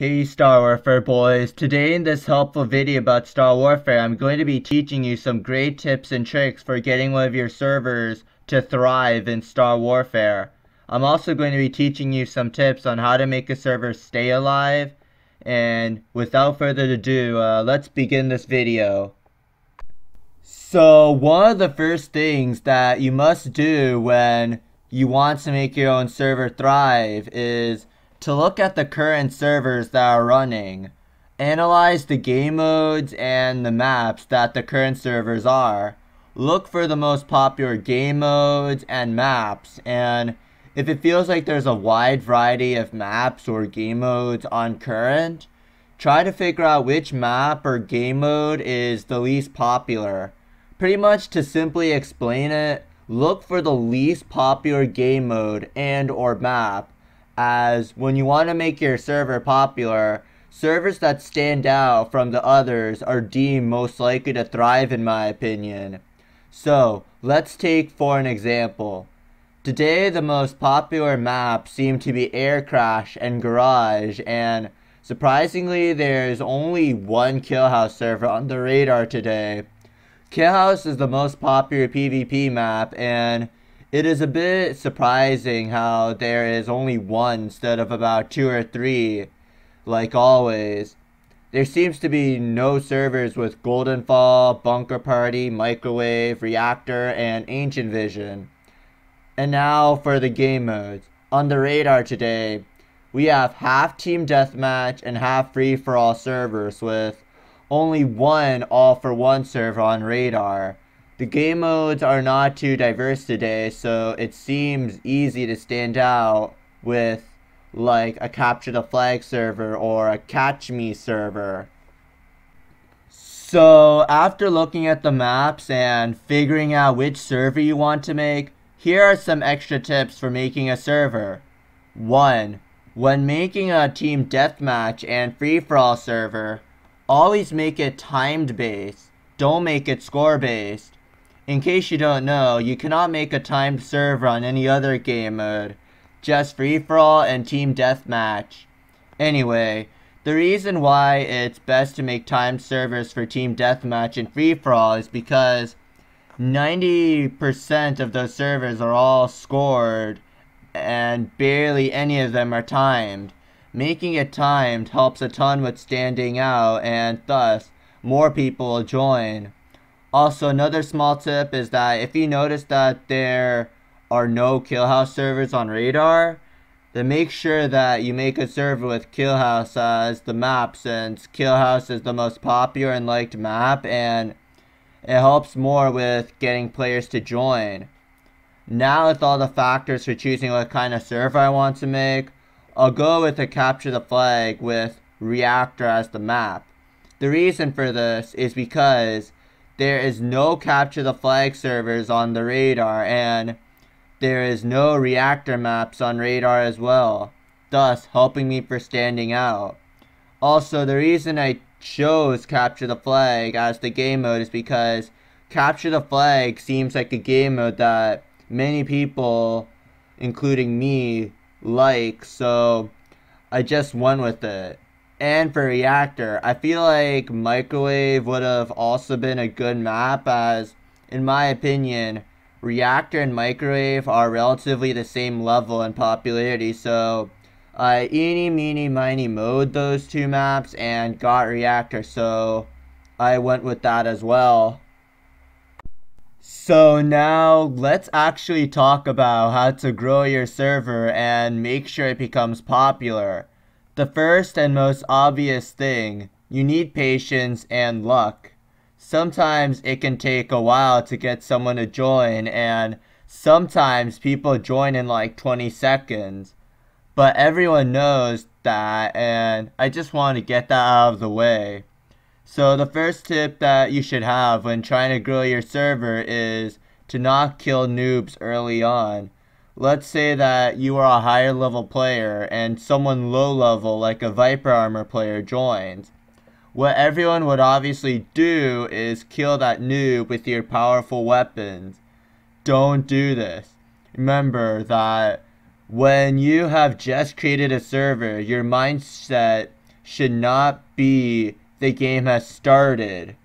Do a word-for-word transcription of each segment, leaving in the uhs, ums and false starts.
Hey Star Warfare boys, today in this helpful video about Star Warfare, I'm going to be teaching you some great tips and tricks for getting one of your servers to thrive in Star Warfare. I'm also going to be teaching you some tips on how to make a server stay alive, and without further ado, uh, let's begin this video. So one of the first things that you must do when you want to make your own server thrive is to look at the current servers that are running. Analyze the game modes and the maps that the current servers are. Look for the most popular game modes and maps, and if it feels like there's a wide variety of maps or game modes on current, try to figure out which map or game mode is the least popular. Pretty much, to simply explain it, look for the least popular game mode and or map, as when you want to make your server popular, servers that stand out from the others are deemed most likely to thrive, in my opinion. So let's take for an example. Today the most popular maps seem to be Air Crash and Garage, and surprisingly there's only one Killhouse server on the radar today. Killhouse is the most popular PvP map, and it is a bit surprising how there is only one instead of about two or three, like always. There seems to be no servers with Golden Fall, Bunker Party, Microwave, Reactor, and Ancient Vision. And now for the game modes. On the radar today, we have half Team Deathmatch and half Free For All servers, with only one All For One server on radar. The game modes are not too diverse today, so it seems easy to stand out with like a Capture the Flag server or a Catch Me server. So after looking at the maps and figuring out which server you want to make, here are some extra tips for making a server. one. When making a Team Deathmatch and Free For All server, always make it timed based, don't make it score based. In case you don't know, you cannot make a timed server on any other game mode, just Free For All and Team Deathmatch. Anyway, the reason why it's best to make timed servers for Team Deathmatch and Free For All is because ninety percent of those servers are all scored and barely any of them are timed. Making it timed helps a ton with standing out, and thus more people will join. Also, another small tip is that if you notice that there are no Killhouse servers on radar, then make sure that you make a server with Killhouse as the map, since Killhouse is the most popular and liked map, and it helps more with getting players to join. Now with all the factors for choosing what kind of server I want to make, I'll go with a Capture the Flag with Reactor as the map. The reason for this is because there is no Capture the Flag servers on the radar, and there is no Reactor maps on radar as well, thus helping me for standing out. Also, the reason I chose Capture the Flag as the game mode is because Capture the Flag seems like a game mode that many people, including me, like, so I just went with it. And for Reactor, I feel like Microwave would have also been a good map, as in my opinion Reactor and Microwave are relatively the same level in popularity, so I eeny meeny miny mode those two maps and got Reactor, so I went with that as well. So now let's actually talk about how to grow your server and make sure it becomes popular. The first and most obvious thing, you need patience and luck. Sometimes it can take a while to get someone to join, and sometimes people join in like twenty seconds. But everyone knows that, and I just want to get that out of the way. So the first tip that you should have when trying to grow your server is to not kill noobs early on. Let's say that you are a higher level player and someone low level like a Viper Armor player joins. What everyone would obviously do is kill that noob with your powerful weapons. Don't do this. Remember that when you have just created a server, your mindset should not be the game has started.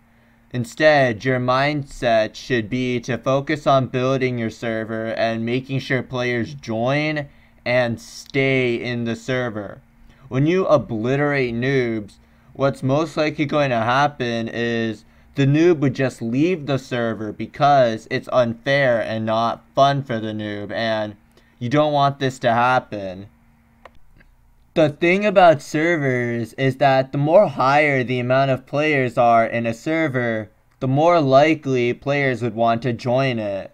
Instead, your mindset should be to focus on building your server and making sure players join and stay in the server. When you obliterate noobs, what's most likely going to happen is the noob would just leave the server because it's unfair and not fun for the noob, and you don't want this to happen. The thing about servers is that the more higher the amount of players are in a server, the more likely players would want to join it.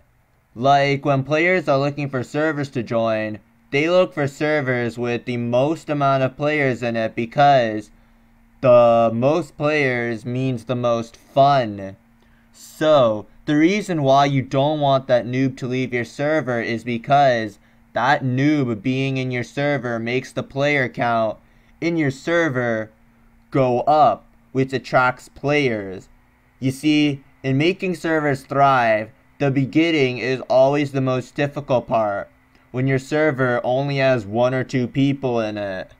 Like when players are looking for servers to join, they look for servers with the most amount of players in it because the most players means the most fun. So the reason why you don't want that noob to leave your server is because that noob being in your server makes the player count in your server go up, which attracts players. You see, in making servers thrive, the beginning is always the most difficult part, when your server only has one or two people in it.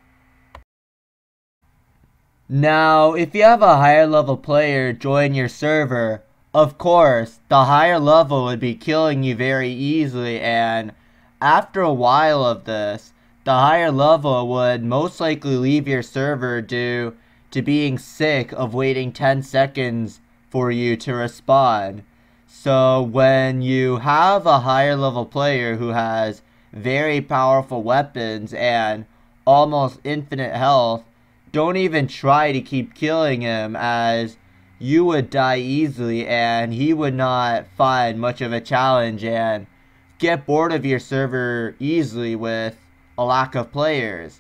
Now, if you have a higher level player join your server, of course, the higher level would be killing you very easily, and after a while of this, the higher level would most likely leave your server due to being sick of waiting ten seconds for you to respond. So when you have a higher level player who has very powerful weapons and almost infinite health, don't even try to keep killing him, as you would die easily and he would not find much of a challenge and get bored of your server easily with a lack of players.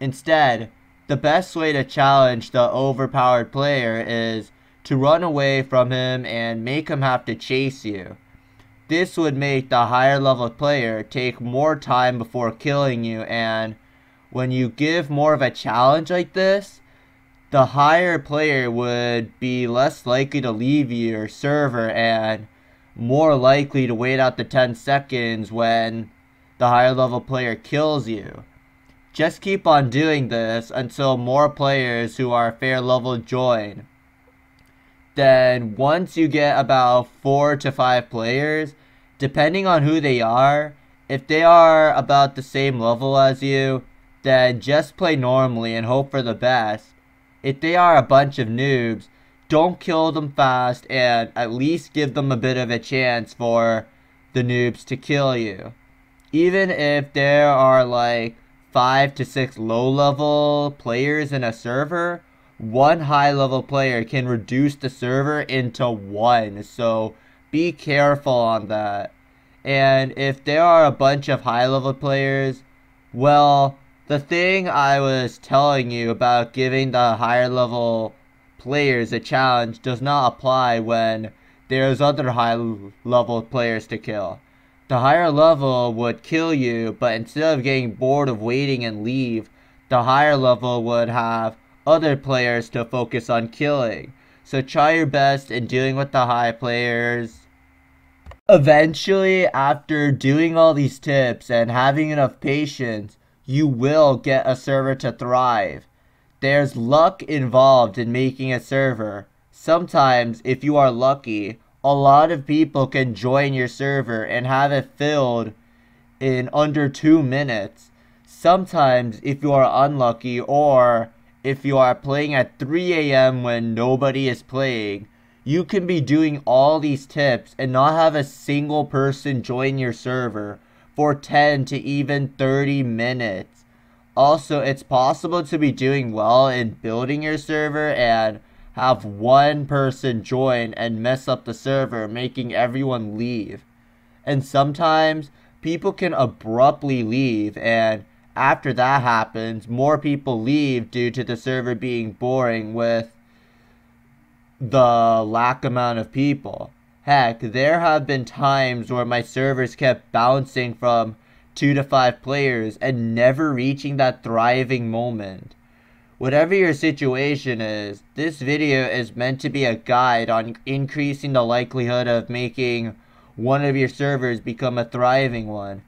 Instead, the best way to challenge the overpowered player is to run away from him and make him have to chase you. This would make the higher level player take more time before killing you, and when you give more of a challenge like this, the higher player would be less likely to leave your server and more likely to wait out the ten seconds when the higher level player kills you. Just keep on doing this until more players who are fair level join. Then once you get about four to five players, depending on who they are, if they are about the same level as you, then just play normally and hope for the best. If they are a bunch of noobs, don't kill them fast and at least give them a bit of a chance for the noobs to kill you. Even if there are like five to six low level players in a server, one high level player can reduce the server into one, so be careful on that. And if there are a bunch of high level players, well, the thing I was telling you about giving the higher level players a challenge does not apply when there's other high level players to kill. The higher level would kill you, but instead of getting bored of waiting and leave, the higher level would have other players to focus on killing. So try your best in dealing with the high players. Eventually, after doing all these tips and having enough patience, you will get a server to thrive. There's luck involved in making a server. Sometimes, if you are lucky, a lot of people can join your server and have it filled in under two minutes. Sometimes, if you are unlucky, or if you are playing at three A M when nobody is playing, you can be doing all these tips and not have a single person join your server for ten to even thirty minutes. Also, it's possible to be doing well in building your server and have one person join and mess up the server, making everyone leave. And sometimes, people can abruptly leave, and after that happens, more people leave due to the server being boring with the lack amount of people. Heck, there have been times where my servers kept bouncing from two to five players and never reaching that thriving moment. Whatever your situation is, this video is meant to be a guide on increasing the likelihood of making one of your servers become a thriving one.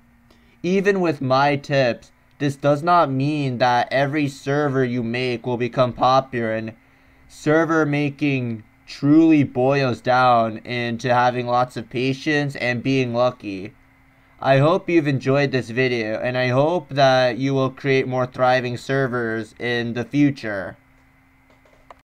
Even with my tips, This does not mean that every server you make will become popular, and server making truly boils down into having lots of patience and being lucky. I hope you've enjoyed this video, and I hope that you will create more thriving servers in the future.